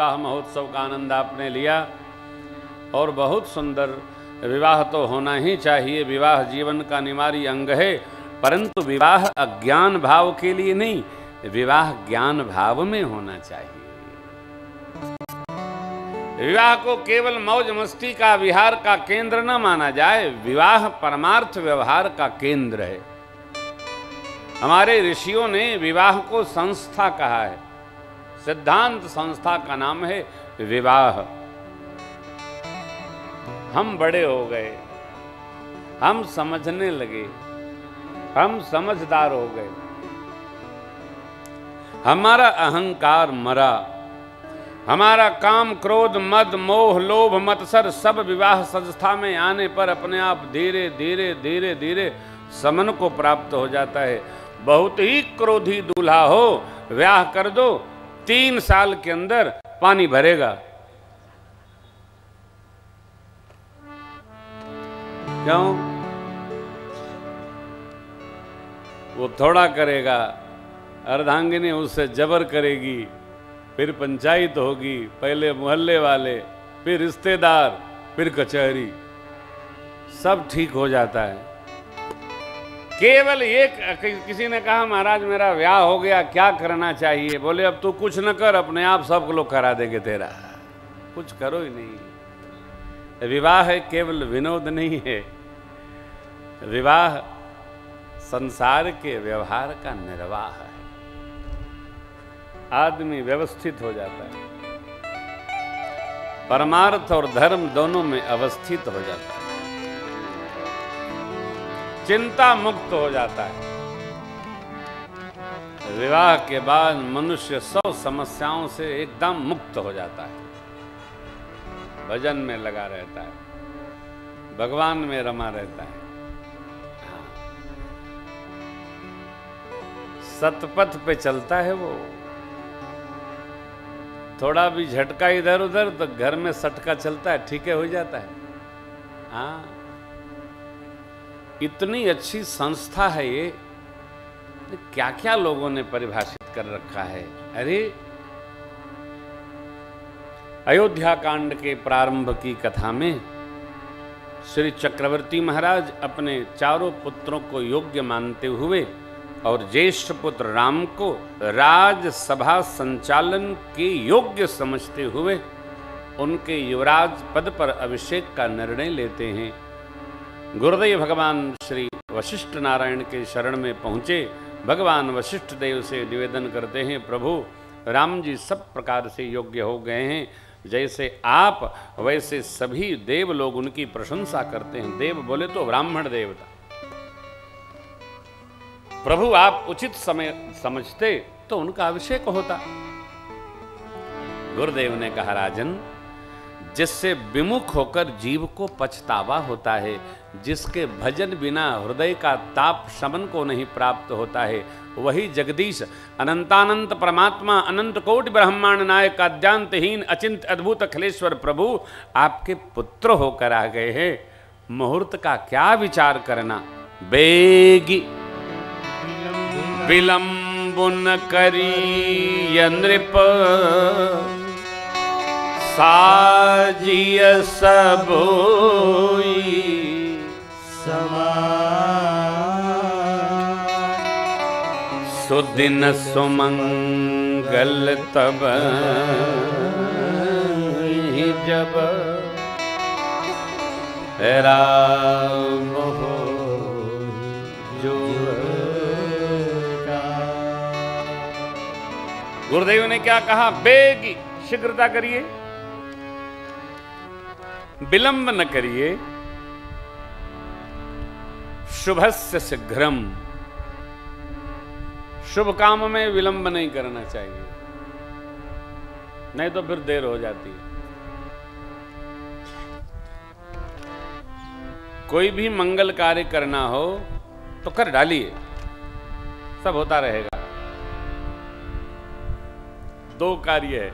विवाह महोत्सव का आनंद आपने लिया और बहुत सुंदर। विवाह तो होना ही चाहिए, विवाह जीवन का अनिवार्य अंग है, परंतु विवाह अज्ञान भाव के लिए नहीं, विवाह ज्ञान भाव में होना चाहिए। विवाह को केवल मौज मस्ती का विहार का केंद्र न माना जाए, विवाह परमार्थ व्यवहार का केंद्र है। हमारे ऋषियों ने विवाह को संस्था कहा है, सिद्धांत संस्था का नाम है विवाह। हम बड़े हो गए, हम समझने लगे, हम समझदार हो गए, हमारा अहंकार मरा, हमारा काम क्रोध मद मोह लोभ मत्सर सब विवाह संस्था में आने पर अपने आप धीरे धीरे धीरे धीरे समन को प्राप्त हो जाता है। बहुत ही क्रोधी दूल्हा हो, विवाह कर दो, 3 साल के अंदर पानी भरेगा। क्यों? वो थोड़ा करेगा, अर्धांगिनी उससे जबर करेगी, फिर पंचायत होगी, पहले मोहल्ले वाले, फिर रिश्तेदार, फिर कचहरी, सब ठीक हो जाता है। केवल एक किसी ने कहा महाराज मेरा ब्याह हो गया क्या करना चाहिए, बोले अब तू कुछ न कर, अपने आप सब लोग करा देंगे तेरा, कुछ करो ही नहीं। विवाह है केवल विनोद नहीं है, विवाह संसार के व्यवहार का निर्वाह है। आदमी व्यवस्थित हो जाता है, परमार्थ और धर्म दोनों में अवस्थित हो जाता है, चिंता मुक्त हो जाता है। विवाह के बाद मनुष्य 100 समस्याओं से एकदम मुक्त हो जाता है, भजन में लगा रहता है, भगवान में रमा रहता है, सतपथ पे चलता है। वो थोड़ा भी झटका इधर उधर तो घर में सटका चलता है, ठीक है, हो जाता है। हाँ, इतनी अच्छी संस्था है ये, क्या क्या लोगों ने परिभाषित कर रखा है। अरे अयोध्या कांड के प्रारंभ की कथा में श्री चक्रवर्ती महाराज अपने चारों पुत्रों को योग्य मानते हुए और ज्येष्ठ पुत्र राम को राजसभा संचालन के योग्य समझते हुए उनके युवराज पद पर अभिषेक का निर्णय लेते हैं। गुरुदेव भगवान श्री वशिष्ठ नारायण के शरण में पहुँचे, भगवान वशिष्ठ देव से निवेदन करते हैं, प्रभु राम जी सब प्रकार से योग्य हो गए हैं, जैसे आप वैसे सभी देव लोग उनकी प्रशंसा करते हैं। देव बोले तो ब्राह्मण देवता। प्रभु आप उचित समय समझते तो उनका अभिषेक होता। गुरुदेव ने कहा राजन, जिससे विमुख होकर जीव को पछतावा होता है, जिसके भजन बिना हृदय का ताप शमन को नहीं प्राप्त होता है, वही जगदीश अनंतानंत परमात्मा अनंत कोटि ब्रह्मांड नायक अद्यांतहीन अचिंत अद्भुत अखिलेश्वर प्रभु आपके पुत्र होकर आ गए हैं, मुहूर्त का क्या विचार करना। बेगी विलंबुन करी नृप साजिय सबोई सुदिन सुमंगल तब जब राम हो जो। गुरुदेव ने क्या कहा, बेगी शीघ्रता करिए, विलंब न करिए, शुभस्य शीघ्रम, शुभ काम में विलंब नहीं करना चाहिए, नहीं तो फिर देर हो जाती है। कोई भी मंगल कार्य करना हो तो कर डालिए, सब होता रहेगा। 2 कार्य है,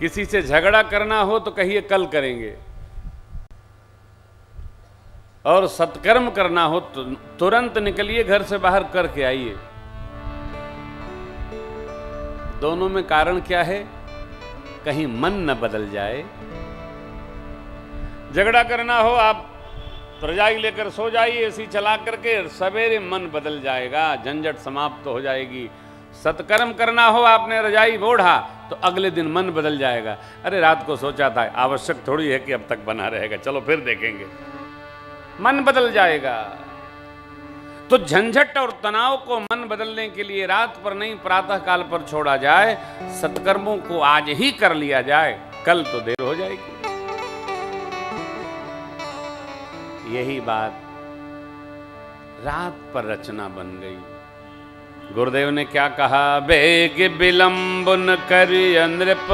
किसी से झगड़ा करना हो तो कहिए कल करेंगे, और सत्कर्म करना हो तो तुरंत निकलिए घर से बाहर करके आइए। दोनों में कारण क्या है? कहीं मन न बदल जाए। झगड़ा करना हो आप रजाई लेकर सो जाइए, ऐसी चला करके सवेरे मन बदल जाएगा, झंझट समाप्त तो हो जाएगी। सत्कर्म करना हो आपने रजाई ओढ़ा तो अगले दिन मन बदल जाएगा, अरे रात को सोचा था, आवश्यक थोड़ी है कि अब तक बना रहेगा, चलो फिर देखेंगे, मन बदल जाएगा। तो झंझट और तनाव को मन बदलने के लिए रात पर नहीं प्रातः काल पर छोड़ा जाए, सत्कर्मों को आज ही कर लिया जाए, कल तो देर हो जाएगी। यही बात रात पर रचना बन गई। गुरुदेव ने क्या कहा? बेग विलंब न करिय नृप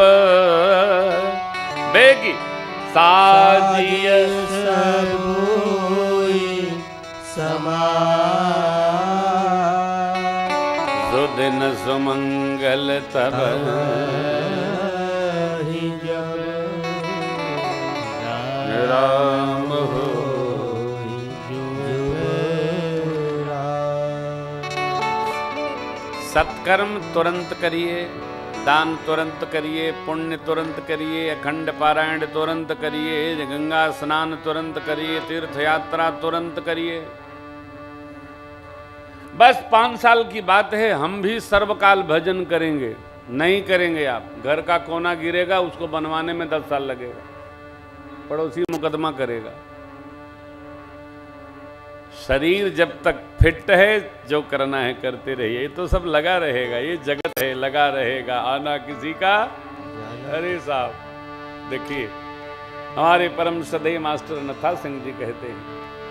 बेगी साजिय दिन सुमंगल तब राम हो। सत्कर्म तुरंत करिए, दान तुरंत करिए, पुण्य तुरंत करिए, अखंड पारायण तुरंत करिए, गंगा स्नान तुरंत करिए, तीर्थ यात्रा तुरंत करिए। बस 5 साल की बात है, हम भी सर्वकाल भजन करेंगे। नहीं करेंगे आप, घर का कोना गिरेगा, उसको बनवाने में 10 साल लगेगा, पड़ोसी मुकदमा करेगा। शरीर जब तक फिट है जो करना है करते रहिए, तो सब लगा रहेगा, ये जगत है, लगा रहेगा, आना किसी का। अरे साहब देखिए, हमारे परम सदैव मास्टर नथा सिंह जी कहते हैं